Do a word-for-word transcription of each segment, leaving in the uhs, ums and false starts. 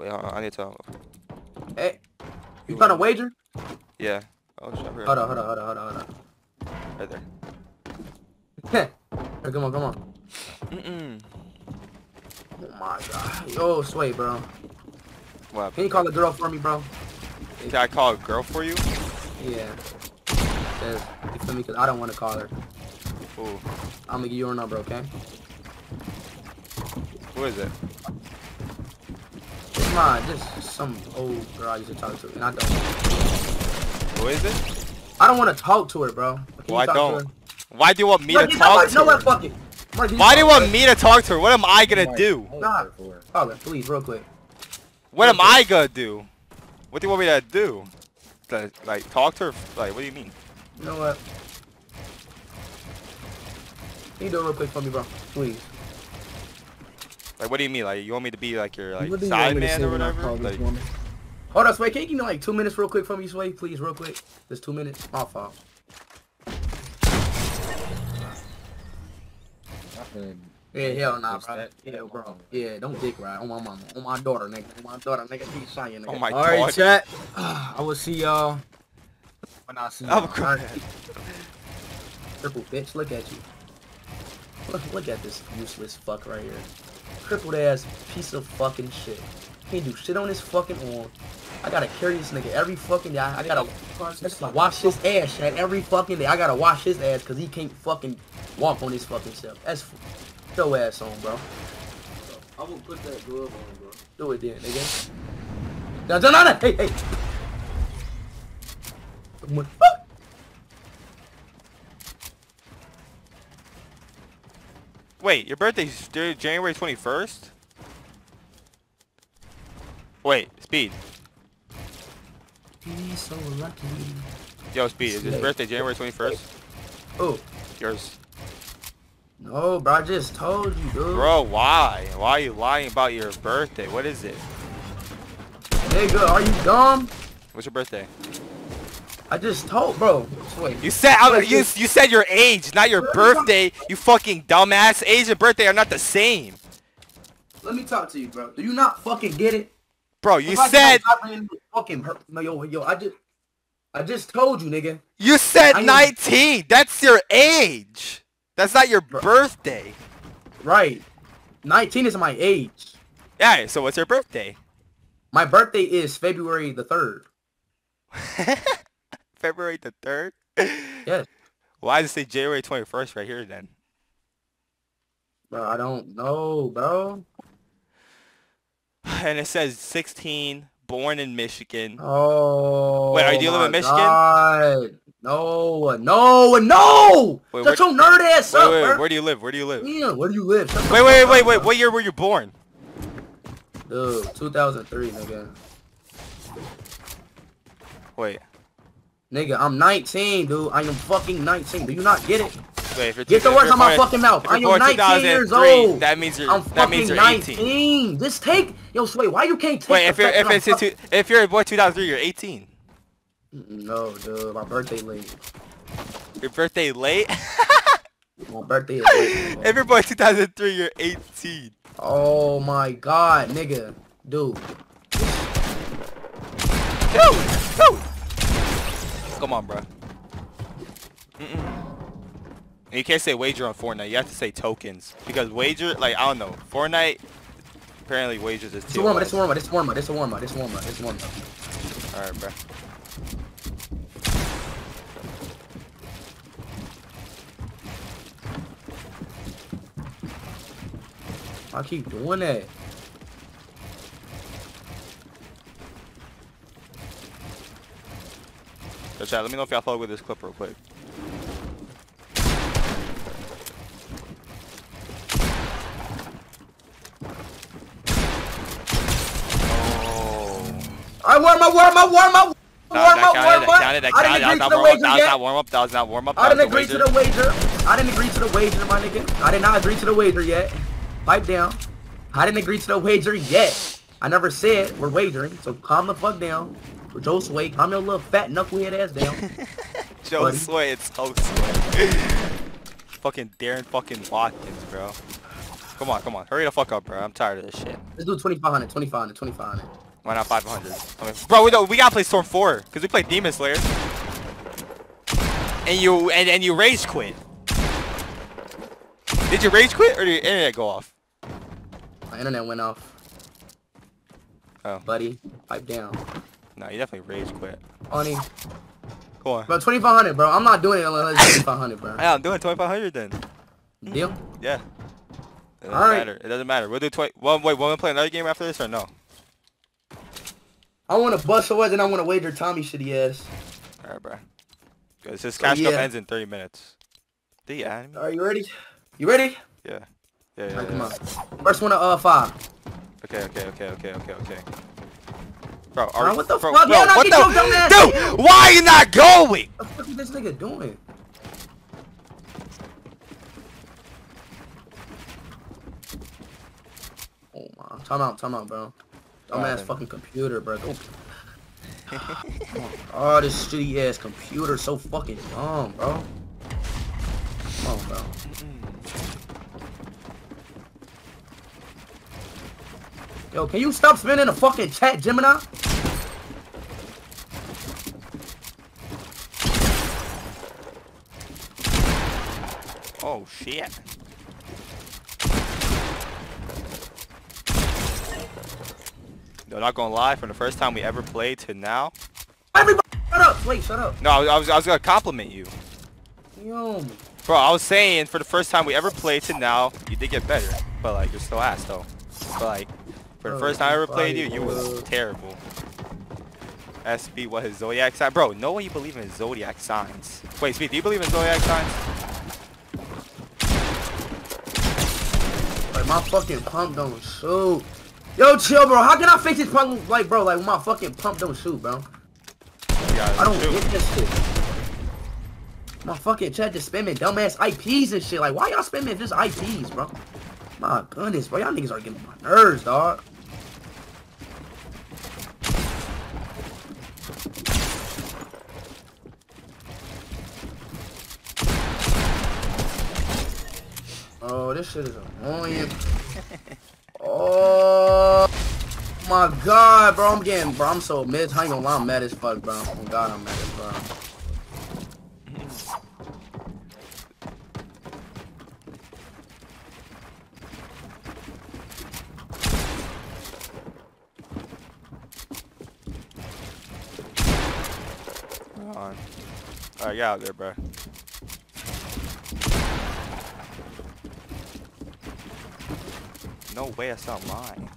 Wait, hold on. I need to. Hey, you trying to wager? Yeah. Oh shit. Hold on, hold on, hold on, hold on, hold on. Right there. Heh. Right, come on, come on. Mm-mm. Oh my god. Yo, Sway, bro. What? Can you call a girl for me, bro? Can I call a girl for you? Yeah. Says, you feel me? Cause I don't want to call her. Ooh. I'm gonna give you her number, okay? Who is it? It's mine. Just some old girl I used to talk to, and I don't. Who is it? I don't want to talk to her, bro. Why don't? Why do you want me to talk to her? No, what? Fuck it. Why do you want me to talk to her? What am I gonna do? Nah, call her, please, real quick. What am I gonna do? What do you want me to do? To, like, talk to her? Like, what do you mean? You know what? Can you do it real quick for me, bro? Please. Like, what do you mean? Like, you want me to be, like, your, like, you side man or whatever? Like... Hold on, Sway. Can you give me, like, two minutes real quick for me, Sway? Please, real quick. Just two minutes. My fault. Yeah, hell nah, bro. Yeah, bro. Yeah, don't dick ride on my mama, on my daughter, nigga, on my daughter, nigga. She's shining, nigga. Oh my god. All right, chat. I will see y'all when I see y'all. Cripple bitch, look at you. Look, look at this useless fuck right here. Crippled ass piece of fucking shit. Can't do shit on his fucking arm. I gotta carry this nigga every fucking day. I gotta wash his ass, chat, every fucking day. I gotta wash his ass because he can't fucking walk on his fucking self. That's throw ass on, bro. I will put that glove on, bro. Do it then, nigga. No, no, no, no. Hey, hey. What the fuck? Wait, your birthday's January twenty-first? Wait, Speed. He's so lucky. Yo, Speed, is his birthday January twenty-first? Oh. Yours. No, bro, I just told you, dude. Bro, why? Why are you lying about your birthday? What is it? Nigga, are you dumb? What's your birthday? I just told, bro. Wait. You said I, you, you said your age, not your birthday. You fucking dumbass. Age and birthday are not the same. Let me talk to you, bro. Do you not fucking get it? Bro, you if said. I fucking hurt. No, yo, yo, I just, I just told you, nigga. You said I nineteen. Am... That's your age. That's not your bro. Birthday. Right. nineteen is my age. Yeah, so what's your birthday? My birthday is February the third. February the third? Yes. Why does it say January twenty-first right here then? Bro, I don't know, bro. And it says sixteen, born in Michigan. Oh. Wait, are you living in Michigan? God. No, no, no! Wait, shut your nerd ass wait, up, wait, wait, where do you live? Where do you live? Yeah, where do you live? Shut wait, wait, wait, wait, wait. What year were you born? Dude, two thousand three, nigga. Wait. Nigga, I'm nineteen, dude. I am fucking nineteen. Do you not get it? Wait, if you're get the words out my fucking mouth. I am nineteen years old. That means you're. I'm that fucking means you're nineteen. eighteen. Just take. Yo, Sway, why you can't take? Wait, if you're if it's two, if you're born two thousand three, you're eighteen. No, dude, my birthday late. Your birthday late? My birthday is late. Bro. If you're born two thousand three, you're eighteen. Oh my god, nigga. Dude. Dude, dude. Come on, bro. Mm-mm. You can't say wager on Fortnite. You have to say tokens. Because wager, like, I don't know. Fortnite, apparently wagers is too. It's a warm-up, it's a warm-up, it's a warm-up, it's a warm-up, it's a warm-up. Alright, bro. I keep doing that. Yo, chat, let me know if y'all follow with this clip real quick. Oh. I warm up, warm up, warm up. No, warm up, warm up. I didn't agree to the wager. That was not warm up. That was not warm up. I didn't agree to the wager. I didn't agree to the wager, my nigga. I did not agree to the wager yet. Pipe down. I didn't agree to the wager yet. I never said we're wagering, so calm the fuck down. For Joe Sway, calm your little fat knucklehead ass down. Joe buddy. Sway, it's so Sway. Fucking Darren fucking Watkins, bro. Come on, come on. Hurry the fuck up, bro. I'm tired of this shit. Let's do twenty-five hundred, twenty-five hundred, twenty-five hundred. Why not five hundred? I mean, bro, we, don't, we gotta play Storm four, because we play Demon Slayer. And you, and, and you rage quit. Did you rage quit, or did your internet go off? My internet went off. Oh. Buddy, pipe down. No, you definitely rage quit. Honey. Come on. Bro, twenty-five hundred, bro. I'm not doing it unless it's twenty-five hundred, bro. Yeah, I'm doing twenty-five hundred then. Deal? Yeah. It doesn't All matter. Right. It doesn't matter. We'll do twenty. Well, wait, we'll play another game after this or no? I want to bust your ass and I want to wager Tommy shitty ass. All right, bro. Because this cash cup ends in thirty minutes. Do you add me? Are you ready? You ready? Yeah. Yeah. yeah, All right, yeah come yeah. on. First one of uh five. Okay. Okay. Okay. Okay. Okay. Okay. Bro, are bro, what the bro, fuck? Bro, bro, what the dude? Why are you not going? What the fuck is this nigga doing? Oh my! Time out, time out, bro. Dumbass fucking computer, bro. Go. Oh, this shitty ass computer, so fucking dumb, bro. Come on, bro. Yo, can you stop spinning the fucking chat, Gemini? Oh shit. Yo, not gonna lie, from the first time we ever played to now. Everybody, shut up! Wait, shut up! No, I was, I was gonna compliment you. Yo. Bro, I was saying, for the first time we ever played to now, you did get better. But like, you're still ass though. But like, for the first time I ever played you, you was terrible. Ask Speed what his zodiac sign. Bro, no way you believe in zodiac signs. Wait, Speed, do you believe in zodiac signs? Like, my fucking pump don't shoot. Yo, chill, bro. How can I fix this pump? Like, bro, like, my fucking pump don't shoot, bro. I don't shoot. Get this shit. My fucking chat just spamming dumbass I Ps and shit. Like, why y'all spamming just I Ps, bro? My goodness, bro. Y'all niggas are getting my nerves, dog. Oh, this shit is annoying. Oh my god, bro. I'm getting, bro. I'm so mad. I ain't gonna lie. I'm mad as fuck, bro. Oh god, I'm mad as fuck. On. All right, get out there, bro. No way, that's not mine.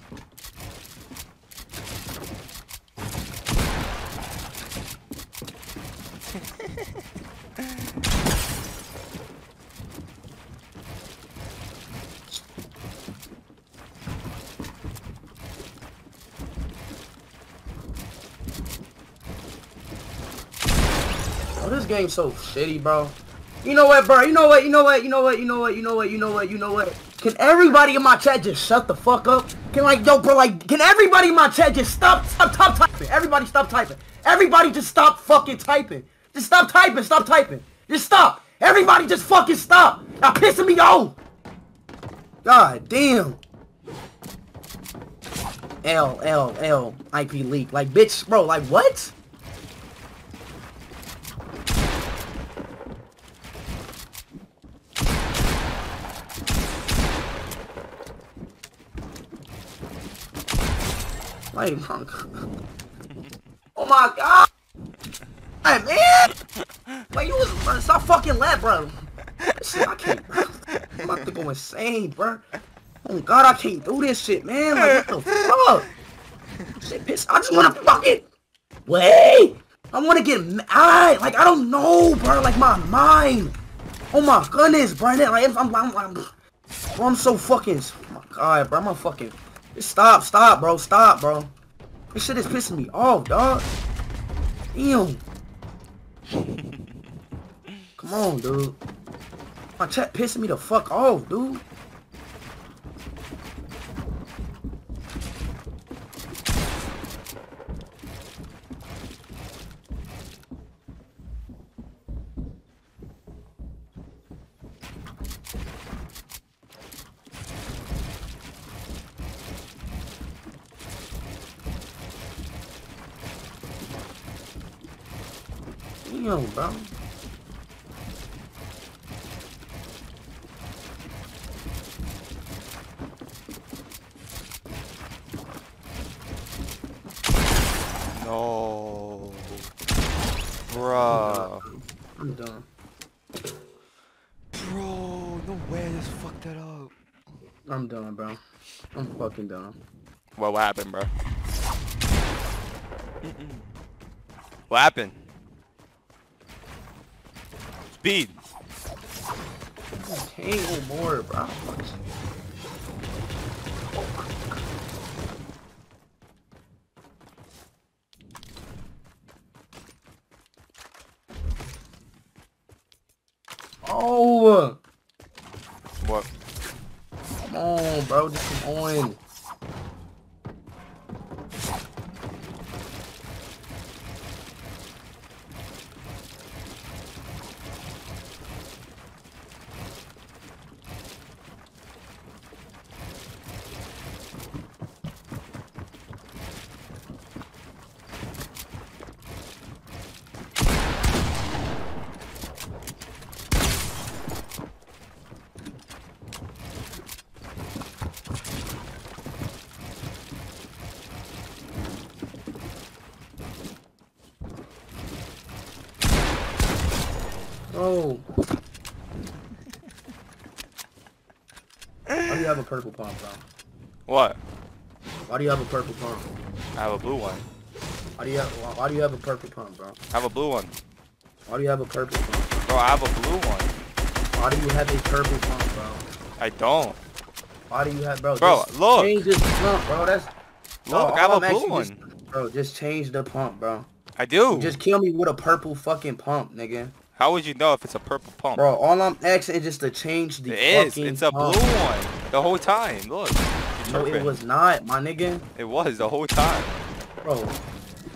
This game's so shitty, bro. You know what, bro? You know what? You know what? You know what? You know what? You know what? You know what? You know what? Can everybody in my chat just shut the fuck up? Can like, yo, bro, like, can everybody in my chat just stop, stop, stop typing? Everybody stop typing. Everybody just stop fucking typing. Just stop typing. Stop typing. Just stop. Everybody just fucking stop. Y'all pissing me off. God damn. L L L I P leak. Like, bitch, bro. Like, what? Like, oh my god! Hey man! Like you was bro, stop fucking left, bro. Shit, I can't. Bro. I'm about to go insane, bro. Oh my god, I can't do this shit, man. Like what the fuck? Shit, piss. I just wanna fucking wait. I wanna get mad. Like I don't know, bro. Like my mind. Oh my goodness, bro. Like I'm, I'm, I'm, I'm, bro, I'm so fucking. Oh my god, bro. I'm a fucking. Stop, stop, bro. Stop, bro. This shit is pissing me off, dog. Damn. Come on, dude. My chat pissing me the fuck off, dude. Leo, bro. No. Bruh. I'm done. Bro, no way, I just fucked that up. I'm done, bro. I'm fucking done. Well, what happened, bro? Mm-mm. What happened? Speed. Tangle more, bro. Oh. What? Come on, bro. Just come on. Oh. Why do you have a purple pump, bro? What? Why do you have a purple pump? I have a blue one. Why do you have Why do you have a purple pump, bro? I have a blue one. Why do you have a purple pump? Bro, I have a blue one. Why do you have a purple pump, bro? I don't. Why do you have, bro? Bro, just look. Change this pump, bro. That's. Look, bro, I have a I'm blue one. Just, bro, just change the pump, bro. I do. Just kill me with a purple fucking pump, nigga. How would you know if it's a purple pump? Bro, all I'm asking is just to change the it fucking It is. It's a pump. Blue one. The whole time. Look. No, it was not, my nigga. It was the whole time. Bro,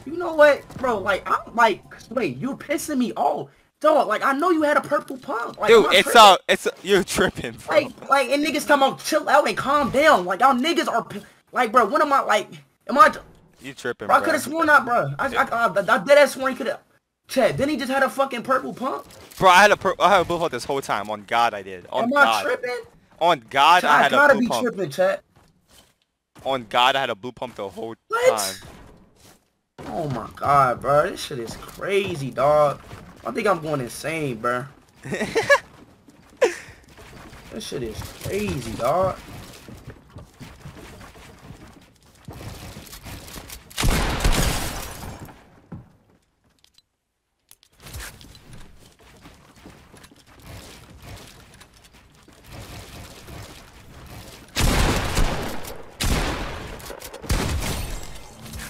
you know what? Bro, like, I'm like, wait, you're pissing me off. Dog, like, I know you had a purple pump. Like, dude, it's tripping. a, it's a, you're tripping, bro. Like, like, and niggas talking about chill out and calm down. Like, y'all niggas are, like, bro, what am I, like, am I? You tripping, bro. I could have sworn that, bro. I, I, I, I, I dead ass sworn you could have. Chad, then he just had a fucking purple pump. Bro, I had a purple, I had a blue pump this whole time. On God, I did. On Am God. I tripping? On God, Chad, I had I a blue pump. I gotta be tripping, Chad. On God, I had a blue pump the whole what? time. Oh my God, bro, this shit is crazy, dog. I think I'm going insane, bro. This shit is crazy, dog.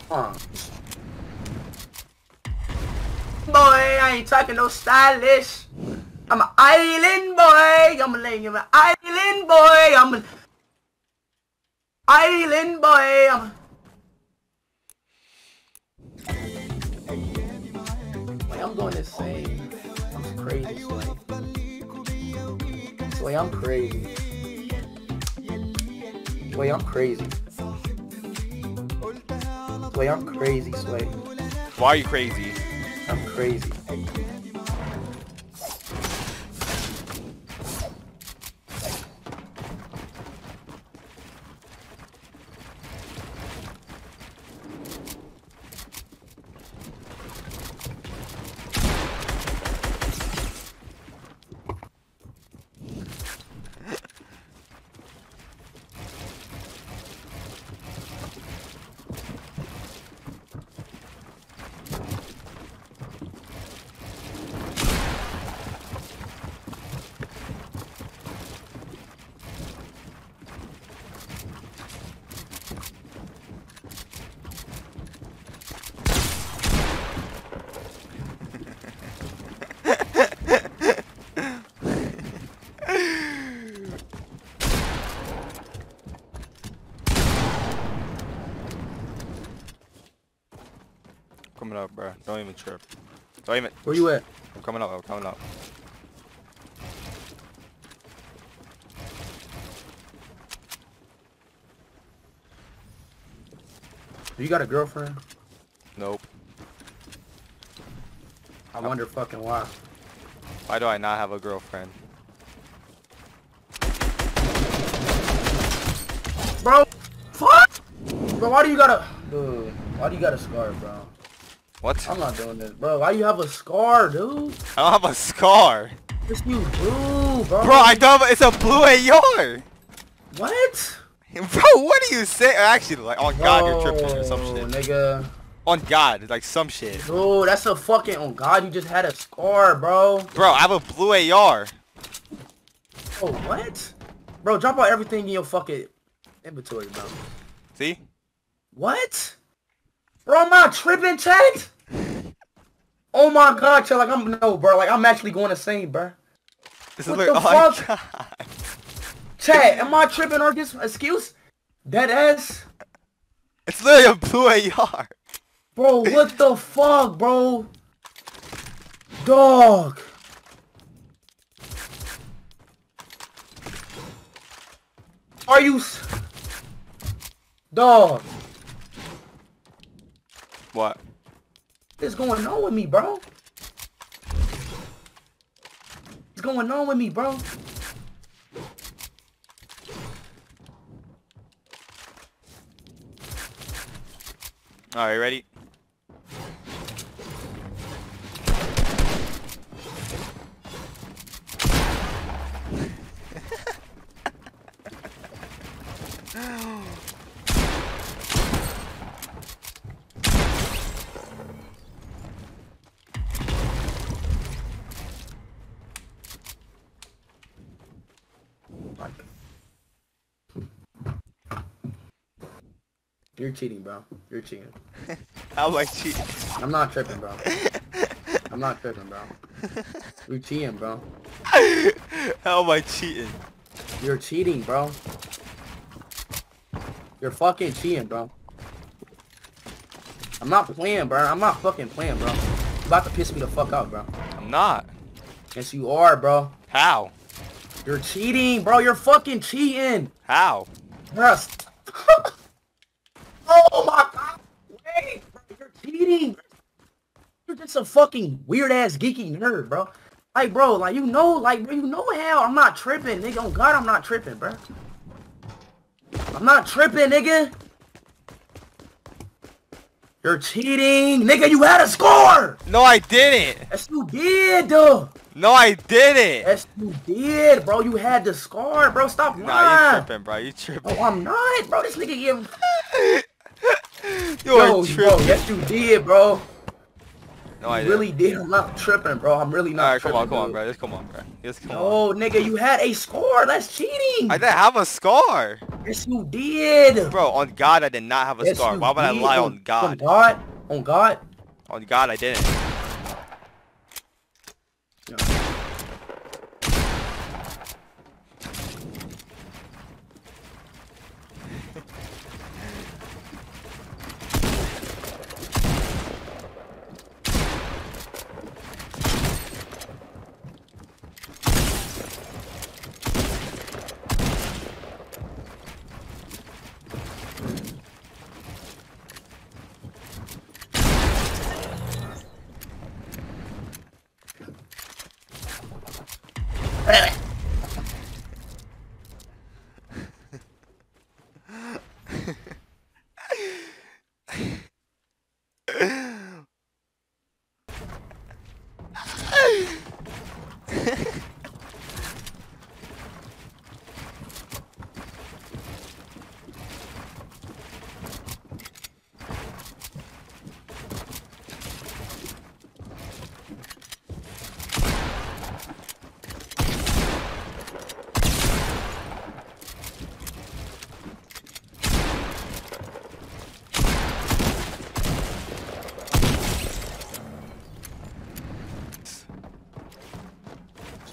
Huh. Boy, I ain't talking no stylish. I'm an island boy. I'm a lady. I'm an island boy. I'm an island boy. I'm. Wait, I'm going insane. I'm crazy. Wait, I'm crazy. Wait, I'm crazy. Sway, I'm crazy, Sway. Why are you crazy? I'm crazy. Coming up, bro. Don't even trip. Don't even. Where you at? I'm coming up. I'm coming up. You got a girlfriend? Nope. I wonder fucking why. Why do I not have a girlfriend? Bro, fuck! Bro, why do you gotta... Dude, why do you got a scar, bro? What? I'm not doing this, bro. Why do you have a scar, dude? I don't have a scar. It's you blue, bro. Bro, I don't have... It's a blue A R. What? Bro, what do you say? Actually, like, on God, bro, you're tripping or some shit. Nigga. On God, like some shit. Dude, that's a fucking... On God, you just had a scar, bro. Bro, I have a blue A R. Oh, what? Bro, drop out everything in your fucking inventory, bro. See? What? Bro, am I tripping, chat? Oh my God, chat. Like, I'm... No, bro. Like, I'm actually going insane, bro. This what is the like, fuck? Oh, chat, am I tripping or this excuse? Dead ass? It's literally a blue A R. Bro, what the fuck, bro? Dog. Are you... Dog. What? What's going on with me, bro? What's going on with me, bro? Alright, ready? You're cheating, bro. You're cheating. How am I cheating? I'm not tripping, bro. I'm not tripping, bro. You're cheating, bro. How am I cheating? You're cheating, bro. You're fucking cheating, bro. I'm not playing, bro. I'm not fucking playing, bro. You're about to piss me the fuck out, bro. I'm not. Yes, you are, bro. How? You're cheating, bro. You're fucking cheating. How? Bro, oh my God! Wait, bro, you're cheating. You're just a fucking weird ass geeky nerd, bro. Like, bro, like you know, like bro, you know how I'm not tripping, nigga. Oh God, I'm not tripping, bro. I'm not tripping, nigga. You're cheating, nigga. You had a score. No, I didn't. Yes, you did, dude. No, I didn't. Yes, you did, bro. You had the score, bro. Stop lying. Nah, you tripping, bro. You tripping. Oh, I'm not, bro. This nigga giving. You're Yo, tripping. Bro, yes you did, bro. No, I you really did. did. I'm not tripping, bro. I'm really not All right, tripping. Alright, come on, come dude. on, bro. Just come on, bro. Just come no, on. No, nigga, you had a score. That's cheating. I didn't have a score. Yes, you did. Bro, on God, I did not have a yes, score. Why would did. I lie on God? On God? On God? On God, I didn't. No.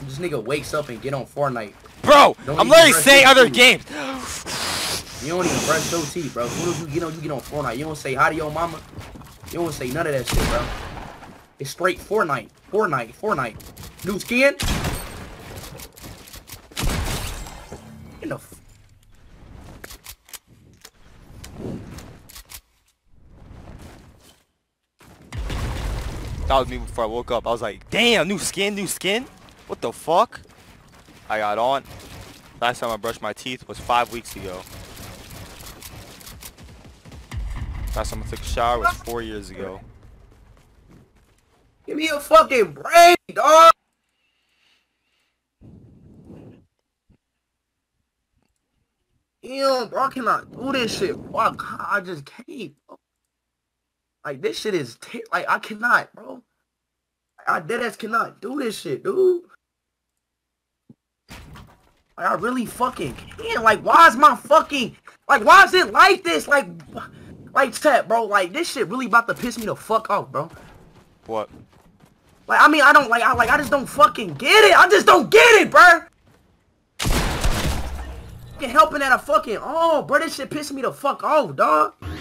This nigga wakes up and get on Fortnite. Bro, don't I'm literally saying other teeth. games. You don't even brush your teeth, bro. As soon as you get on, you get on Fortnite. You don't say hi to your mama. You don't say none of that shit, bro. It's straight Fortnite. Fortnite. Fortnite. New skin. Enough. That was me before I woke up. I was like, damn, new skin, new skin? What the fuck? I got on. Last time I brushed my teeth was five weeks ago. Last time I took a shower was four years ago. Give me a fucking break, dog! Damn, bro, I cannot do this shit. Fuck, I just can't, bro. Like, this shit is, t like, I cannot, bro. I deadass cannot do this shit, dude. Like, I really fucking can't. Like, why is my fucking, like, why is it like this? Like, like, chat, bro, like, this shit really about to piss me the fuck off, bro. What? Like, I mean, I don't, like, I, like, I just don't fucking get it. I just don't get it, bro. Fucking helping at a fucking, oh, bro, this shit pissed me the fuck off, dog.